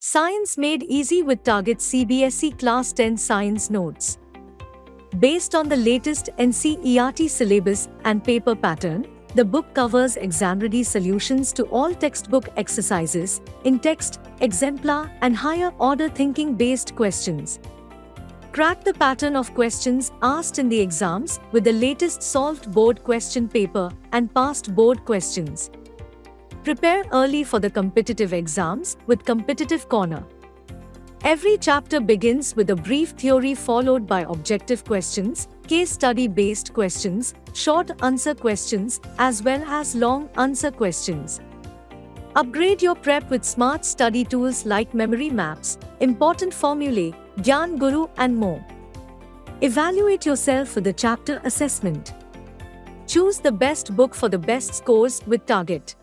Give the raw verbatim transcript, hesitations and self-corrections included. Science made easy with Target C B S E Class ten Science Notes. Based on the latest N C E R T syllabus and paper pattern, the book covers exam-ready solutions to all textbook exercises, in-text, exemplar, and higher-order thinking-based questions. Crack the pattern of questions asked in the exams with the latest solved board question paper and past board questions. Prepare early for the competitive exams with Competitive Corner. Every chapter begins with a brief theory followed by objective questions, case study-based questions, short answer questions, as well as long answer questions. Upgrade your prep with smart study tools like Memory Maps, Important Formulae, Gyan Guru, and more. Evaluate yourself for the chapter assessment. Choose the best book for the best scores with Target.